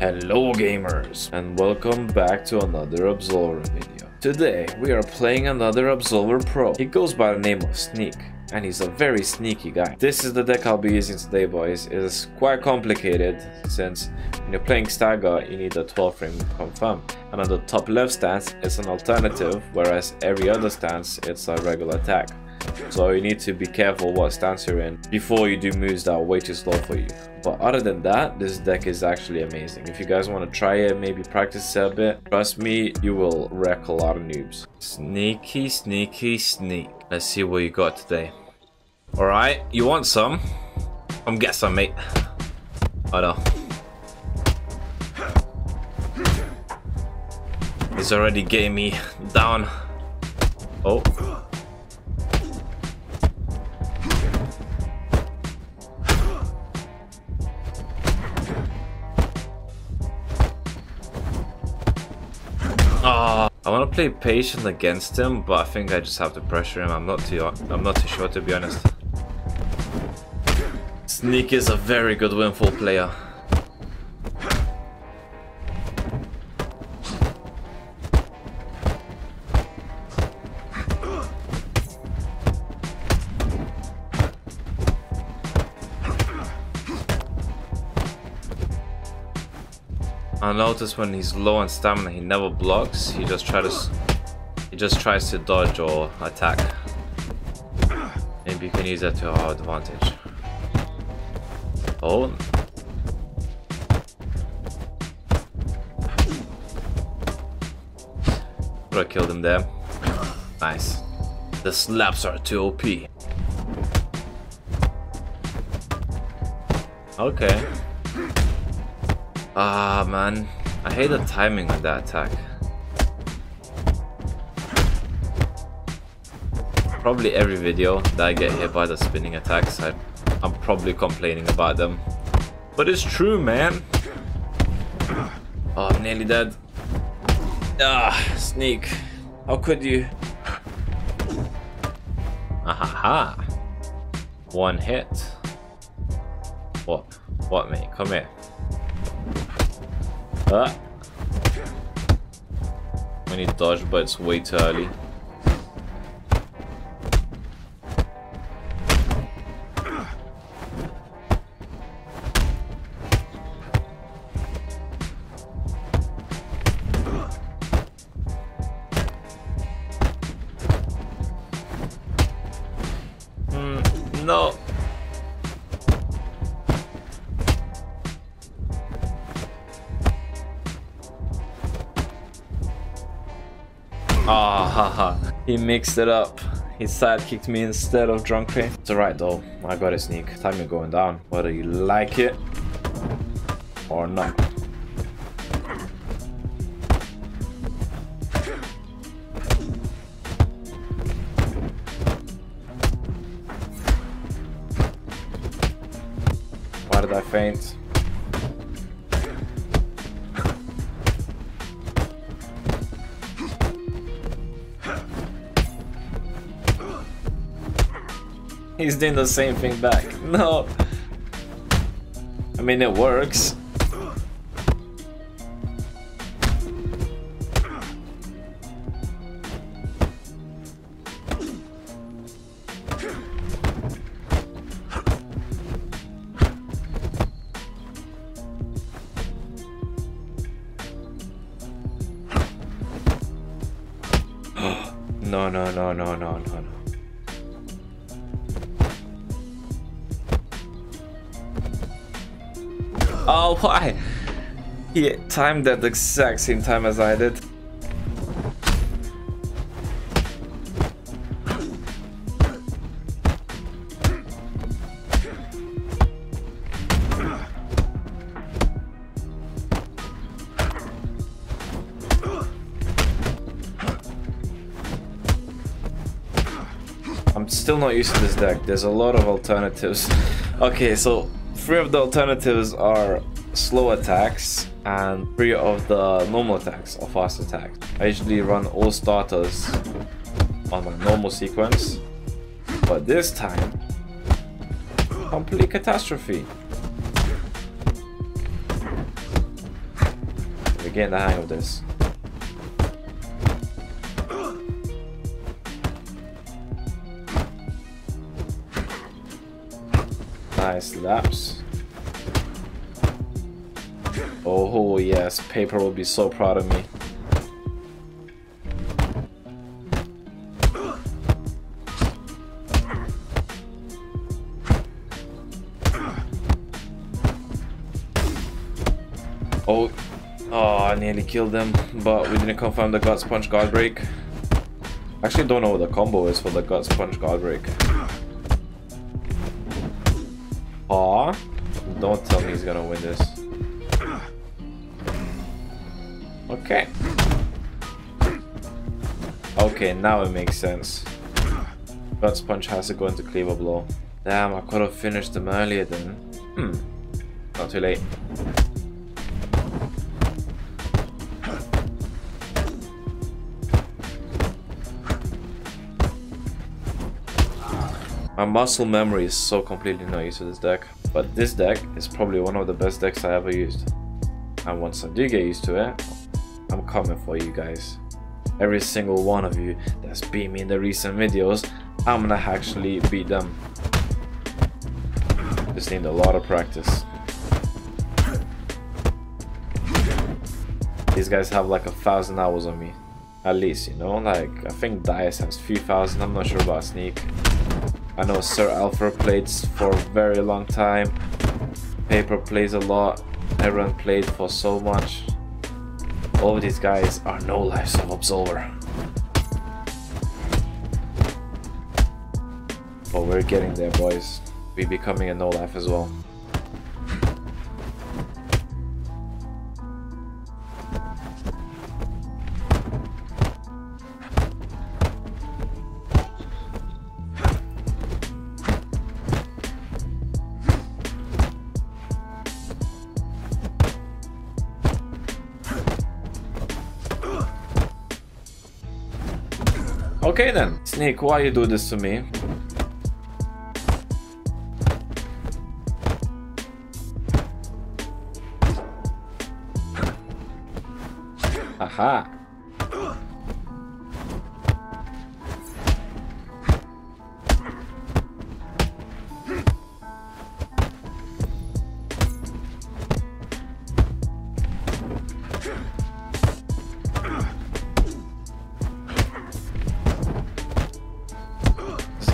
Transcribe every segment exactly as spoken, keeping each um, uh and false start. Hello gamers, and welcome back to another Absolver video. Today we are playing another Absolver Pro. He goes by the name of Sneak, and he's a very sneaky guy. This is the deck I'll be using today, boys. It is quite complicated since when you're playing Stagger you need a twelve frame confirm. And on the top left stance it's an alternative, whereas every other stance it's a regular attack. So you need to be careful what stance you're in before you do moves that are way too slow for you. But other than that, this deck is actually amazing. If you guys want to try it, maybe practice it a bit, trust me, you will wreck a lot of noobs. Sneaky, sneaky, sneak. Let's see what you got today. Alright, you want some? Come get some, mate. Oh no. He's already getting me down. Oh. Oh, I want to play patient against him, but I think I just have to pressure him. I'm not too I'm not too sure, to be honest. Sneak is a very good Windfall player. I notice when he's low on stamina, he never blocks. He just tries to, he just tries to dodge or attack. Maybe you can use that to our advantage. Oh. But I killed him there. Nice. The slaps are too O P. Okay. Ah man, I hate the timing on that attack. Probably every video that I get hit by the spinning attacks, I, I'm probably complaining about them. But it's true, man. Oh, I'm nearly dead. Ah, Sneak. How could you? Ahaha. One hit. What? What, mate? Come here. Uh, we need dodge, but it's way too early. Mm, no. Ah, oh, haha. He mixed it up. He sidekicked me instead of Drunk Rain. It's alright though. I got a Sneak. Time you're going down. Whether you like it or not. Why did I faint? He's doing the same thing back. No. I mean, it works. No, no, no, no, no, no, no. Oh, why? He timed at the exact same time as I did. I'm still not used to this deck. There's a lot of alternatives. Okay, so three of the alternatives are slow attacks and three of the normal attacks or fast attacks. I usually run all starters on my normal sequence, but this time, complete catastrophe. getting the hang of this. Nice laps. Oh yes, Paper will be so proud of me. Oh, oh, I nearly killed them, but we didn't confirm the Gut Sponge Guard Break. I actually don't know what the combo is for the Gut Sponge Guard Break. Aw, don't tell me he's gonna win this. Okay. Okay, now it makes sense. Gut Sponge has to go into Cleaver Blow. Damn, I could have finished them earlier then. Hmm, not too late. My muscle memory is so completely no use to this deck, but this deck is probably one of the best decks I ever used. And once I do get used to it, I'm coming for you guys. Every single one of you that's beat me in the recent videos, I'm gonna actually beat them. Just need a lot of practice. These guys have like a thousand hours on me. At least, you know, like I think Dyer has a few thousand, I'm not sure about Sneak. I know Sir Alpha plays for a very long time, Paper plays a lot, everyone played for so much. All of these guys are no lives of Absolver. But we're getting there, boys. We're becoming a no life as well. Okay then, Sneak, why you do this to me? Aha!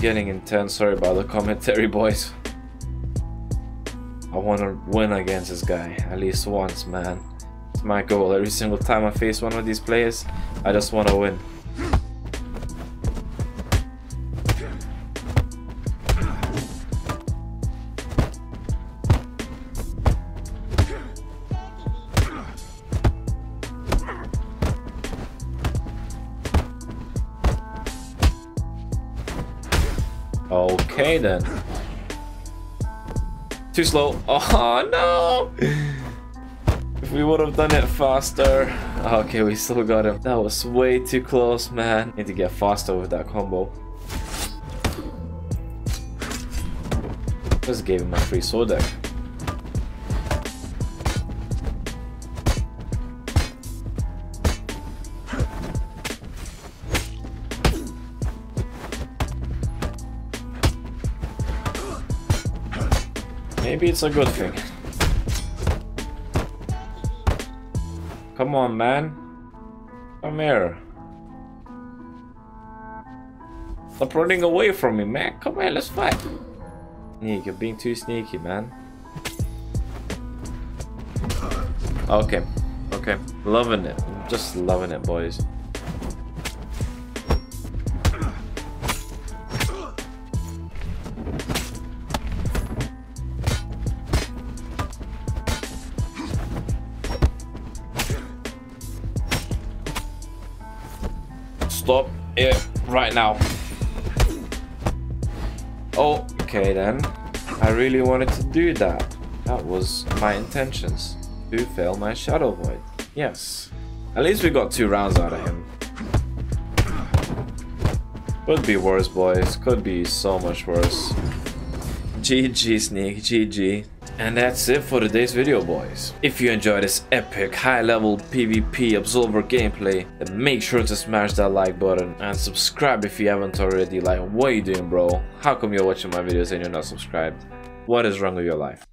Getting intense, sorry about the commentary, boys. I want to win against this guy at least once, man. It's my goal. Every single time I face one of these players, I just want to win. Okay then. Too slow. Oh no! If we would have done it faster. Okay, we still got him. That was way too close, man. Need to get faster with that combo. Just gave him a free sword deck. Maybe it's a good thing. Come on, man. Come here. Stop running away from me, man. Come here, let's fight. Sneak, you're being too sneaky, man. Okay, okay. Loving it. Just loving it, boys. Stop it right now. Oh, okay then. I really wanted to do that. That was my intentions. To fail my Shadow Void. Yes. At least we got two rounds out of him. Could be worse, boys. Could be so much worse. G G, Sneak. G G. And that's it for today's video, boys. If you enjoyed this epic high-level PvP Absolver gameplay, then make sure to smash that like button and subscribe if you haven't already. Like, what are you doing, bro? How come you're watching my videos and you're not subscribed? What is wrong with your life?